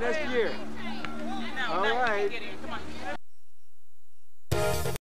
Next year. All right.